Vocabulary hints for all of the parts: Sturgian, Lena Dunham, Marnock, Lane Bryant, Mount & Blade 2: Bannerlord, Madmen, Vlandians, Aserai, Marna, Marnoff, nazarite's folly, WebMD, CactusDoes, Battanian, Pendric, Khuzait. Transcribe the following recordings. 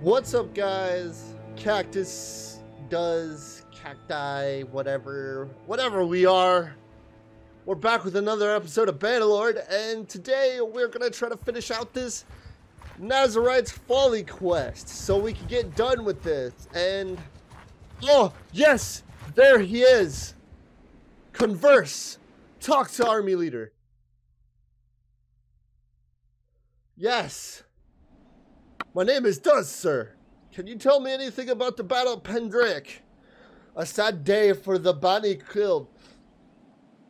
What's up, guys? CactusDoes, Cacti, whatever we are. We're back with another episode of Bannerlord, and today we're gonna try to finish out this Nazarite's Folly quest so we can get done with this. And oh yes, there he is. Converse, talk to army leader. Yes. My name is Does, sir. Can you tell me anything about the Battle of Pendric? A sad day for the Bani killed,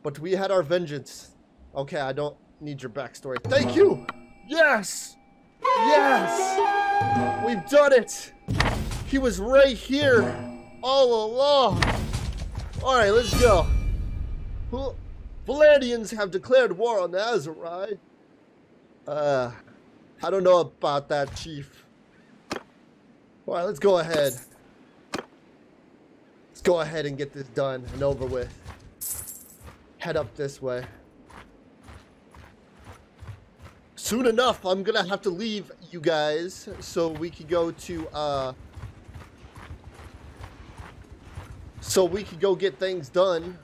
but we had our vengeance. Okay, I don't need your backstory. Thank you! Yes! Yes! We've done it! He was right here all along. Alright, let's go. Vlandians have declared war on the Aserai. I don't know about that, Chief. All right, let's go ahead. Let's go ahead and get this done and over with. Head up this way. Soon enough, I'm gonna have to leave you guys so we can go to so we can go get things done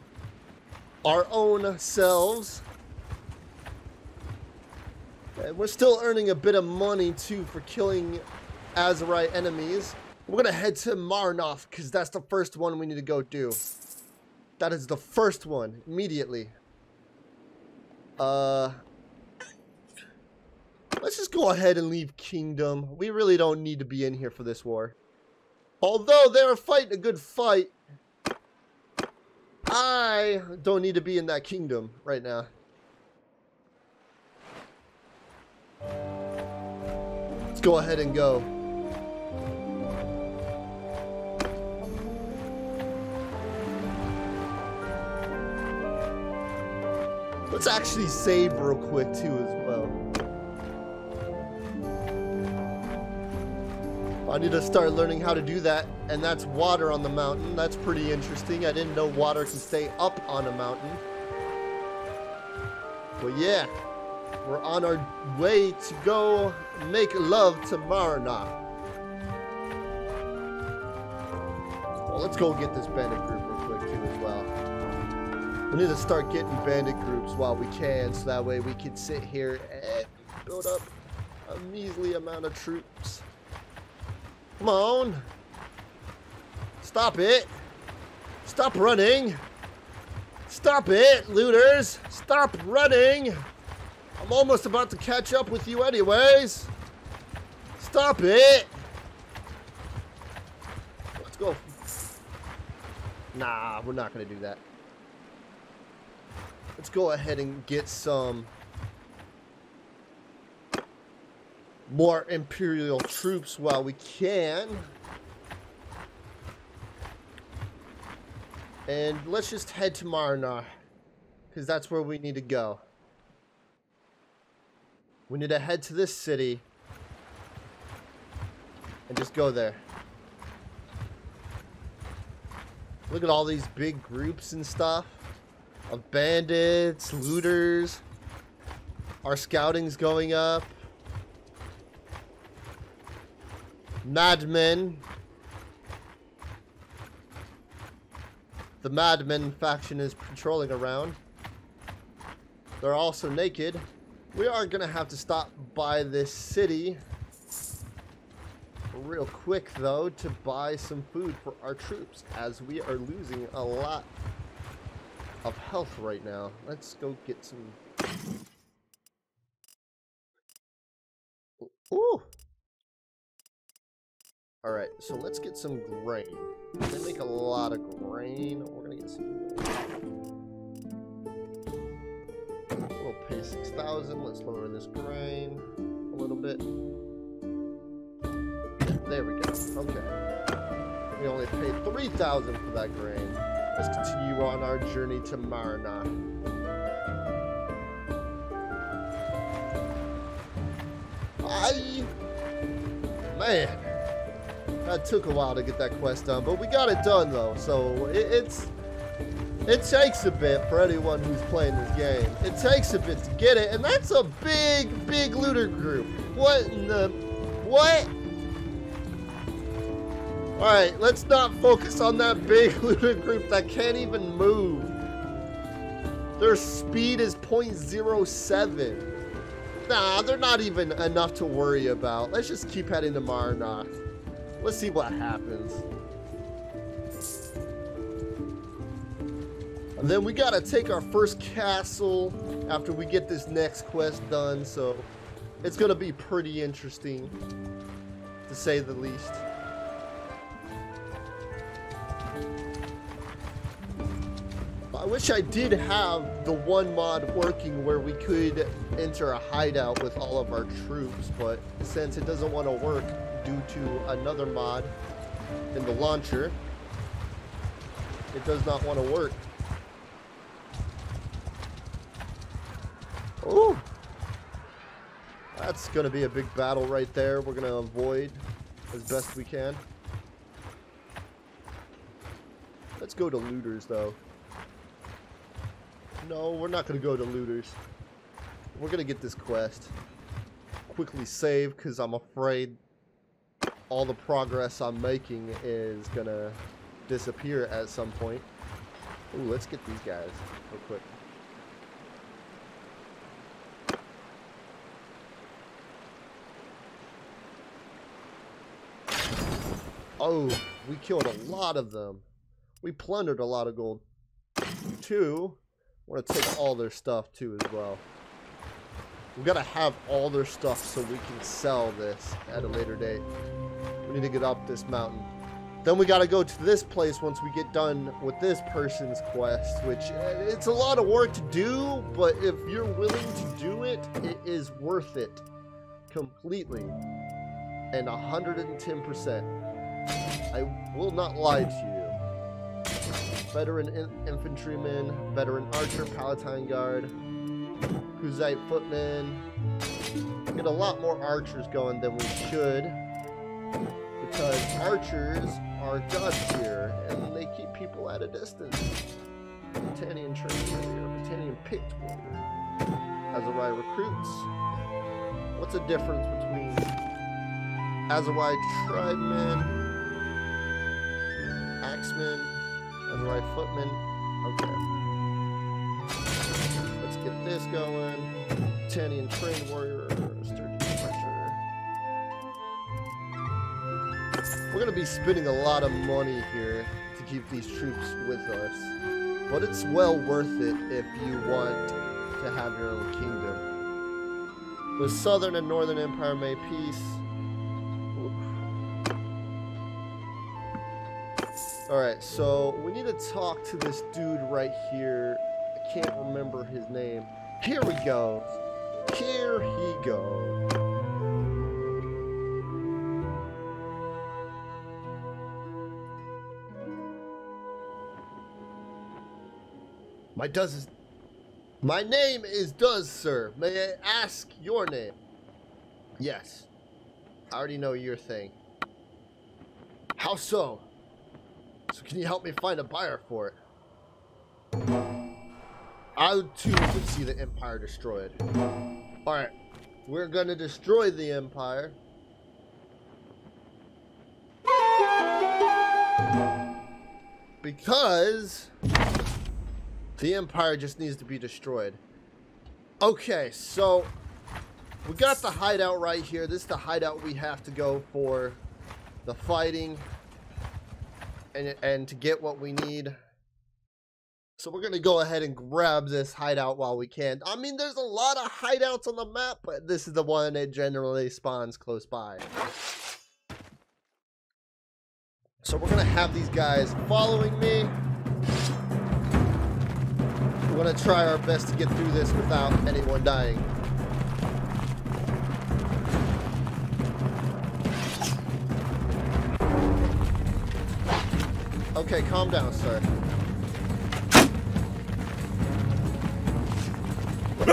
our own selves. And we're still earning a bit of money, too, for killing Aserai enemies. We're going to head to Marnoff, because that's the first one we need to go do. That is the first one, immediately. Let's just go ahead and leave Kingdom. We really don't need to be in here for this war. Although they are fighting a good fight, I don't need to be in that kingdom right now. Let's go ahead and go. Let's actually save real quick too as well. I need to start learning how to do that, and that's water on the mountain. That's pretty interesting. I didn't know water can stay up on a mountain. But yeah. We're on our way to go make love to Marna. Well, let's go get this bandit group real quick too as well. We need to start getting bandit groups while we can, so that way we can sit here and build up a measly amount of troops. Come on. Stop it. Stop running. Stop it, looters. Stop running. I'm almost about to catch up with you anyways. Stop it. Let's go. Nah, we're not going to do that. Let's go ahead and get some more Imperial troops while we can. And let's just head to Marna, because that's where we need to go. We need to head to this city and just go there. Look at all these big groups and stuff of bandits, looters. Our scouting's going up. Madmen. The Madmen faction is patrolling around. They're also naked. We are gonna have to stop by this city real quick though to buy some food for our troops, as we are losing a lot of health right now. Let's go get some. Ooh. All right, so let's get some grain. They make a lot of grain. We're gonna get some grain. 6,000. Let's lower this grain a little bit. There we go. Okay. We only paid 3,000 for that grain. Let's continue on our journey to Marna. Man, that took a while to get that quest done, but we got it done though. So it takes a bit for anyone who's playing this game. It takes a bit to get it, and that's a big, big looter group. What in the... What? Alright, let's not focus on that big looted group that can't even move. Their speed is 0.07. Nah, they're not even enough to worry about. Let's just keep heading to Marnock. Let's see what happens. And then we gotta take our first castle after we get this next quest done, so it's gonna be pretty interesting, to say the least. I wish I did have the one mod working where we could enter a hideout with all of our troops, but since it doesn't want to work due to another mod in the launcher, it does not want to work. Ooh, that's gonna be a big battle right there. We're gonna avoid as best we can. Let's go to looters though. No, we're not gonna go to looters. We're gonna get this quest. Quickly save, because I'm afraid all the progress I'm making is gonna disappear at some point. Ooh, let's get these guys real quick. Oh, we killed a lot of them. We plundered a lot of gold. Two, we're gonna take all their stuff too as well. We gotta have all their stuff so we can sell this at a later date. We need to get up this mountain. Then we gotta go to this place once we get done with this person's quest, which it's a lot of work to do, but if you're willing to do it, it is worth it completely and 110%. I will not lie to you. Veteran infantryman, veteran archer, palatine guard, Khuzait footman. We get a lot more archers going than we should, because archers are gods here and they keep people at a distance. Battanian training warrior, Battanian picked warrior. Aserai recruits. What's the difference between Aserai tribemen? Axeman, Aserai footman. Okay. Let's get this going. Battanian trained warrior, Sturgian archer. We're gonna be spending a lot of money here to keep these troops with us, but it's well worth it if you want to have your own kingdom. The Southern and Northern Empire made peace. Alright, so we need to talk to this dude right here. I can't remember his name. Here we go. Here he goes. My name is Does, sir. May I ask your name? Yes. I already know your thing. How so? So can you help me find a buyer for it? I too could see the Empire destroyed. Alright, we're gonna destroy the Empire. Because the Empire just needs to be destroyed. Okay, so we got the hideout right here. This is the hideout we have to go for the fighting. And to get what we need. So we're going to go ahead and grab this hideout while we can. I mean, there's a lot of hideouts on the map, but this is the one that generally spawns close by. So we're going to have these guys following me. We're going to try our best to get through this without anyone dying. Okay, calm down, sir.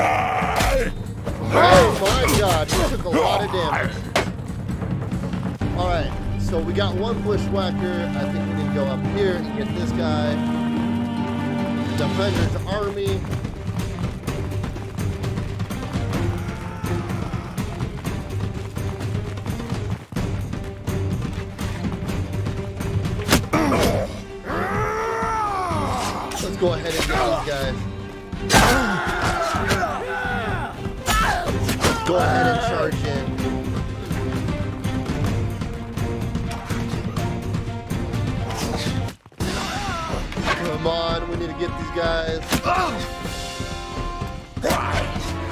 Oh my god, he took a lot of damage. Alright, so we got one bushwhacker. I think we need to go up here and get this guy. Defender's army. go ahead and get these guys. Let's go ahead and charge in. Come on, we need to get these guys.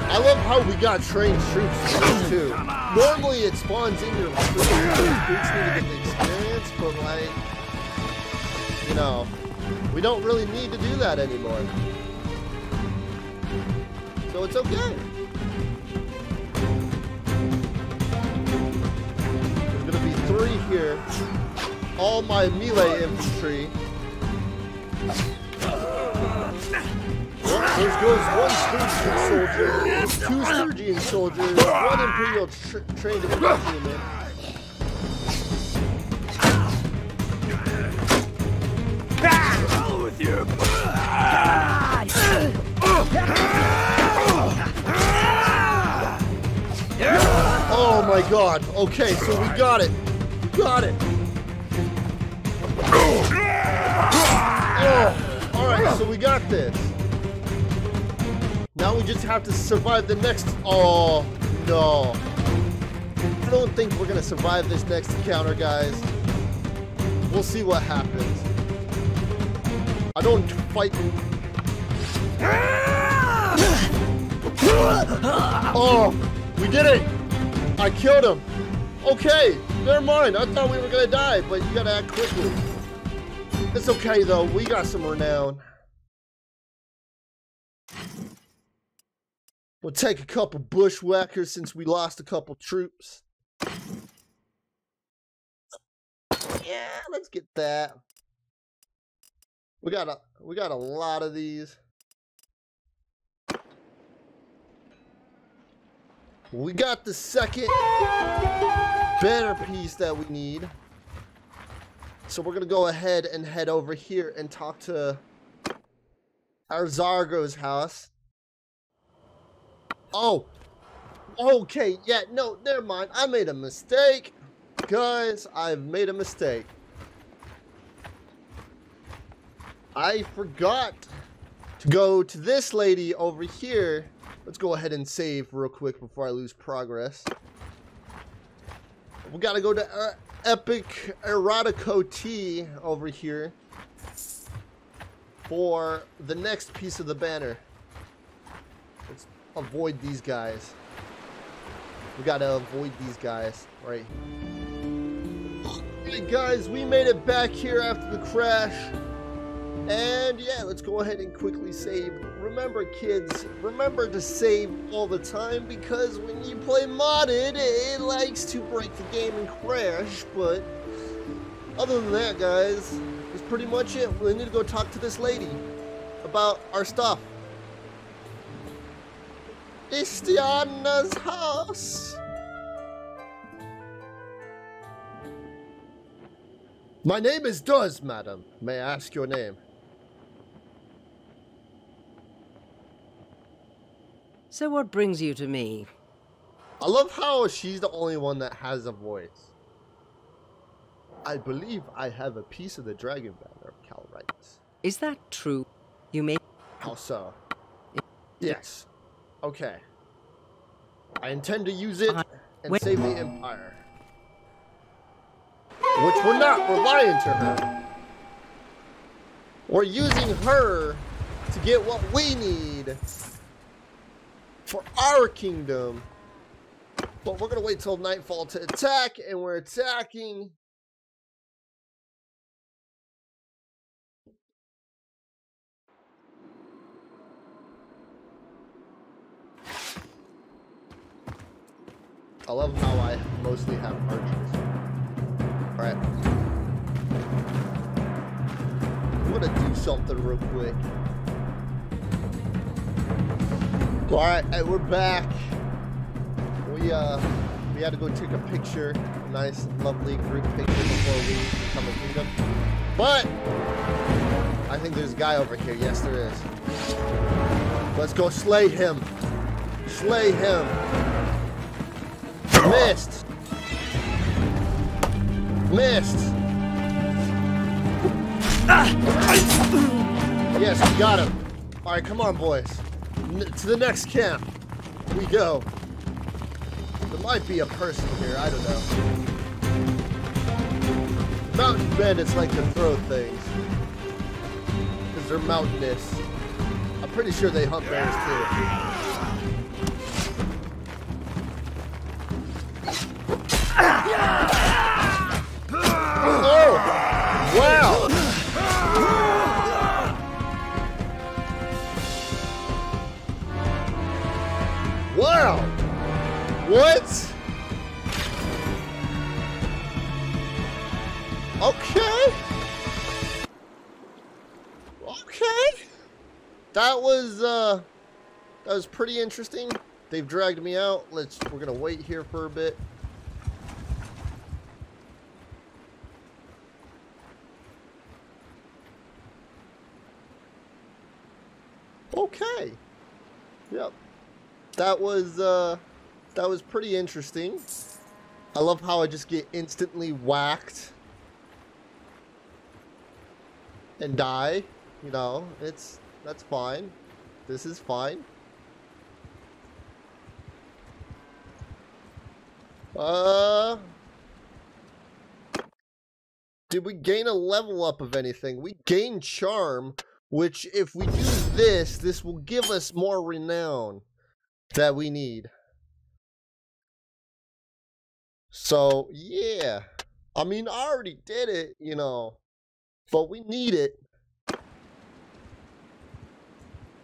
I love how we got trained troops for this too. Normally it spawns in your recruits need to get the experience, but like, you know, we don't really need to do that anymore. So it's okay. There's gonna be three here. All my melee infantry. There goes one Sturgian soldier, two Sturgian soldiers, one Imperial trained infantryman. Oh my god, okay, so we got it. We got it. Oh, alright, so we got this. Now we just have to survive the next. Oh no! I don't think we're gonna survive this next encounter, guys. We'll see what happens. I don't fight. Oh, we did it! I killed him. Okay, never mind. I thought we were gonna die, but you gotta act quickly. It's okay though. We got some renown. We'll take a couple bushwhackers since we lost a couple troops. Yeah, let's get that. We got a lot of these. We got the second banner piece that we need. So we're gonna go ahead and head over here and talk to our Zargo's house. Oh, okay, yeah, no, never mind. I made a mistake. Guys, I've made a mistake. I forgot to go to this lady over here. Let's go ahead and save real quick before I lose progress. We gotta go to Epic Erotico Tea over here for the next piece of the banner. Avoid these guys. We gotta avoid these guys, right? Hey guys, we made it back here after the crash, and yeah, let's go ahead and quickly save. Remember, kids, remember to save all the time, because when you play modded, it likes to break the game and crash. But other than that, guys, that's pretty much it. We need to go talk to this lady about our stuff. It's the Anna's house. My name is Does, madam. May I ask your name? So what brings you to me? I love how she's the only one that has a voice. I believe I have a piece of the dragon banner, Cal writes. Is that true? You may... How so? Yes. Okay. I intend to use it and save the Empire. Which we're not reliant on her. We're using her to get what we need for our kingdom. But we're gonna wait till nightfall to attack, and we're attacking. I love how I mostly have archers. Alright. I'm gonna do something real quick. Alright, hey, we're back. We had to go take a picture. A nice, lovely group picture before we become a kingdom. But I think there's a guy over here. Yes, there is. Let's go slay him. Slay him. Missed! Missed! Yes, we got him. All right, come on, boys. To the next camp. We go. There might be a person here. I don't know. Mountain bandits like to throw things. Because they're mountainous. I'm pretty sure they hunt bears, too. Oh! Wow! Wow! What? Okay. Okay. That was pretty interesting. They've dragged me out. We're gonna wait here for a bit. Okay. Yep. That was pretty interesting. I love how I just get instantly whacked and die. You know, that's fine. This is fine. Did we gain a level up of anything? We gained charm, which if we do this, this will give us more renown that we need. So yeah, I mean, I already did it, you know, but we need it.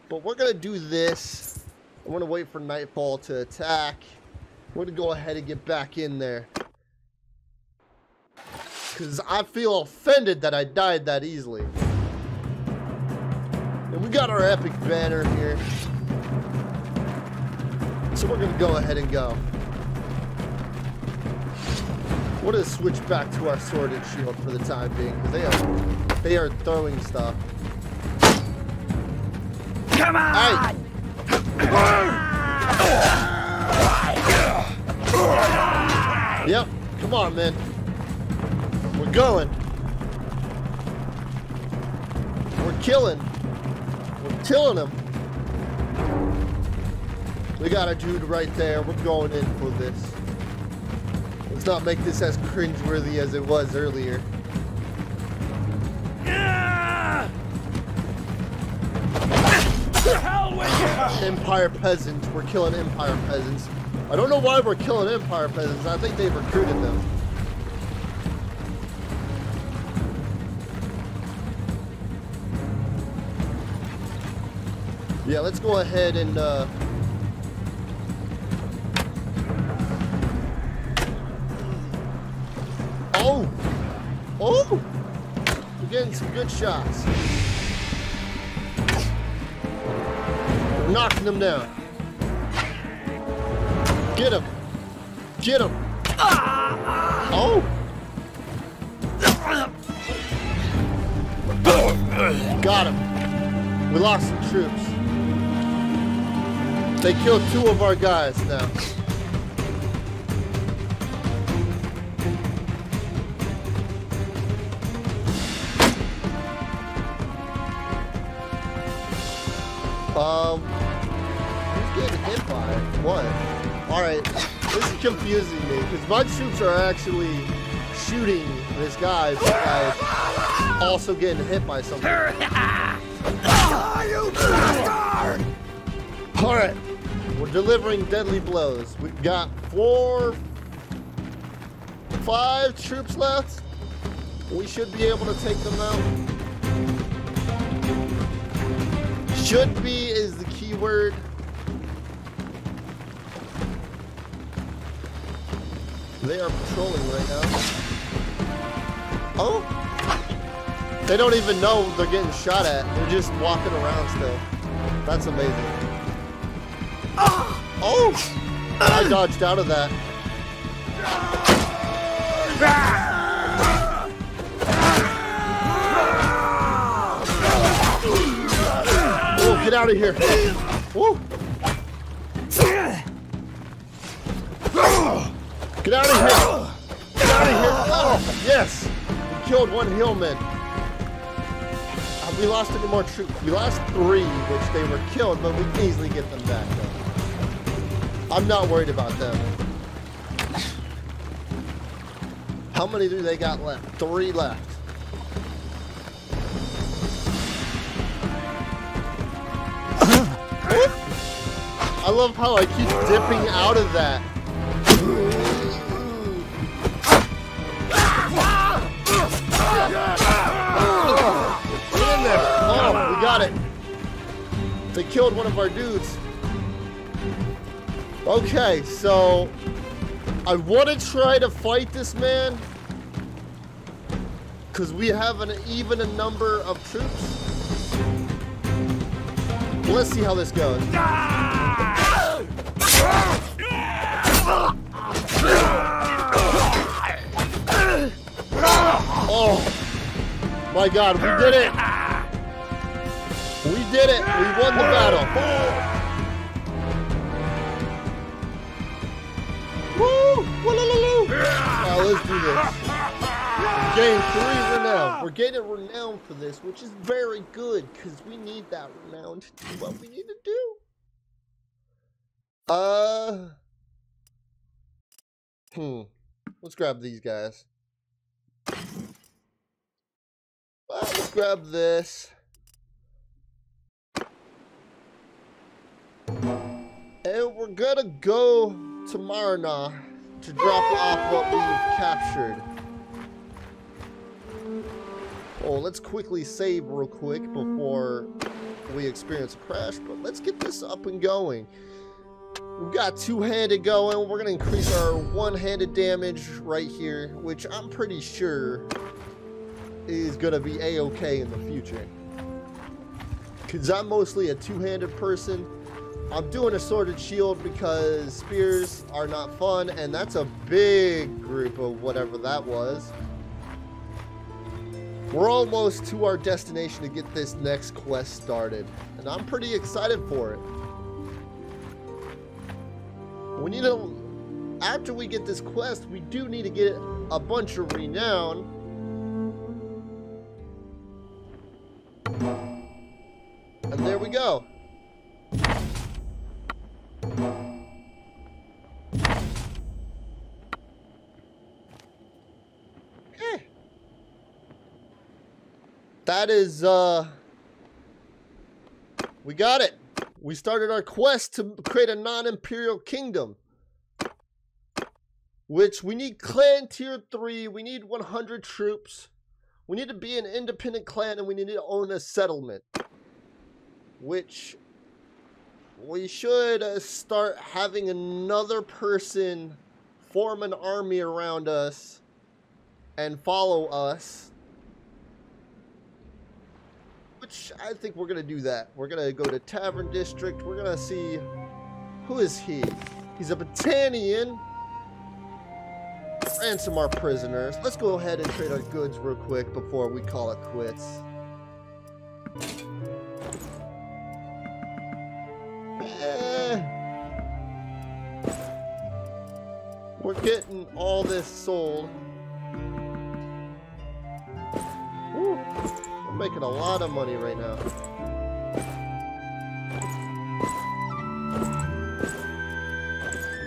But we're gonna do this. I'm gonna wait for nightfall to attack. We're gonna go ahead and get back in there, because I feel offended that I died that easily. And we got our epic banner here, so we're gonna go ahead and go. We're gonna switch back to our sword and shield for the time being, because they are throwing stuff. Come on! Hey. Yep, come on, man. We're going. We're killing. We're killing them. We got a dude right there. We're going in for this. Let's not make this as cringeworthy as it was earlier. Yeah! Hell with you! Empire peasants. We're killing Empire peasants. I don't know why we're killing Empire peasants. I think they recruited them. Yeah, let's go ahead and... Oh! Oh! We're getting some good shots. We're knocking them down. Get him! Get him! Oh! Got him. We lost some troops. They killed two of our guys now. Who's getting hit by what? Alright, this is confusing me, because my troops are actually shooting this guy, but like, also getting hit by something. Alright, we're delivering deadly blows. We've got 4, 5 troops left. We should be able to take them out. Should be is the key word. They are patrolling right now. Oh! They don't even know they're getting shot at. They're just walking around still. That's amazing. Oh! I dodged out of that. Get out of here. Woo. Get out of here. Get out of here. Oh, yes. We killed one hillman. I we lost any more troops. We lost 3, which they were killed, but we can easily get them back though. I'm not worried about them. How many do they got left? 3 left. I love how I keep dipping out of that. Get in there. Oh, we got it. They killed one of our dudes. Okay, so I want to try to fight this man because we have an even number of troops. Let's see how this goes. Oh my God, we did it! We did it! We won the battle! Woo! Woo-la-la-loo! Now let's do this. Gain 3 renown. We're getting renown for this, which is very good because we need that renown to do what we need to do. Let's grab these guys. Let's grab this. And we're gonna go to Marna to drop off what we've captured. Oh, let's quickly save real quick before we experience a crash, but let's get this up and going. We've got two-handed going. We're going to increase our one-handed damage right here, which I'm pretty sure is going to be a-okay in the future. Because I'm mostly a two-handed person. I'm doing a sworded shield because spears are not fun, and that's a big group of whatever that was. We're almost to our destination to get this next quest started, and I'm pretty excited for it. We need to, after we get this quest, we do need to get a bunch of renown. And there we go. Okay. That is, we got it. We started our quest to create a non-imperial kingdom, which we need clan tier 3. We need 100 troops. We need to be an independent clan, and we need to own a settlement, which we should start having another person form an army around us and follow us. Which I think we're gonna do that. We're gonna go to Tavern District. We're gonna see, who is he? He's a Battanian. Ransom our prisoners. Let's go ahead and trade our goods real quick before we call it quits. We're getting all this sold. Woo. We're making a lot of money right now.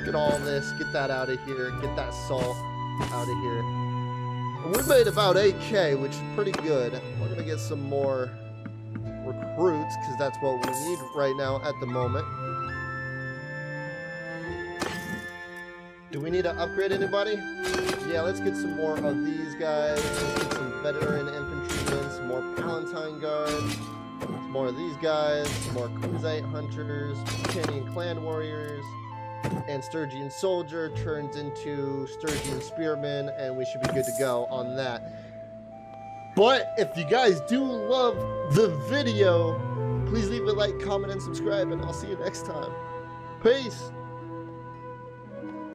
Get all this, get that out of here, get that salt out of here. And we made about 8K, which is pretty good. We're gonna get some more recruits, because that's what we need right now at the moment. Do we need to upgrade anybody? Yeah, let's get some more of these guys. Let's get some veteran infantrymen, some more Palatine guards, some more of these guys, some more Khuzait hunters, Battanian clan warriors, and Sturgian soldier turns into Sturgian spearman, and we should be good to go on that. But if you guys do love the video, please leave a like, comment, and subscribe, and I'll see you next time. Peace!